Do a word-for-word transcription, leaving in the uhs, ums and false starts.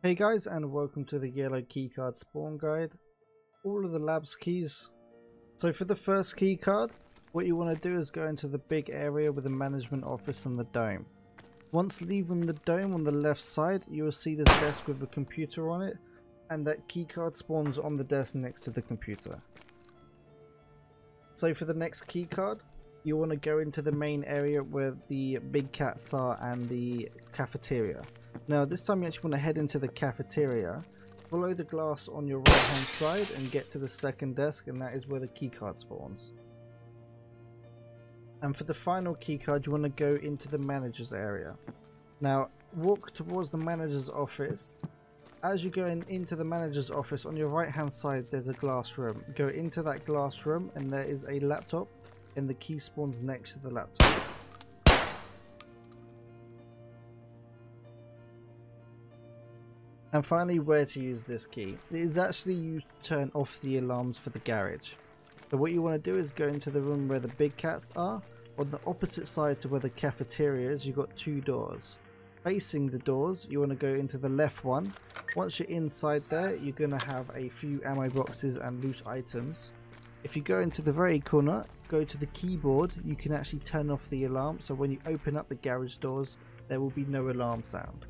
Hey guys, and welcome to the yellow keycard spawn guide. All of the lab's keys. So for the first keycard, what you want to do is go into the big area with the management office and the dome. Once leaving the dome, on the left side you will see this desk with a computer on it, and that keycard spawns on the desk next to the computer. So for the next keycard, you want to go into the main area where the big cats are and the cafeteria. Now this time you actually want to head into the cafeteria, follow the glass on your right hand side and get to the second desk, and that is where the keycard spawns. And for the final keycard you want to go into the manager's area. Now walk towards the manager's office. As you go in, into the manager's office, on your right hand side there's a glass room. Go into that glass room and there is a laptop, and the key spawns next to the laptop. And finally, where to use this key. It is actually used to turn off the alarms for the garage. So what you want to do is go into the room where the big cats are. On the opposite side to where the cafeteria is, you've got two doors. Facing the doors, you want to go into the left one. Once you're inside there, you're going to have a few ammo boxes and loot items. If you go into the very corner, go to the keyboard, you can actually turn off the alarm. So when you open up the garage doors, there will be no alarm sound.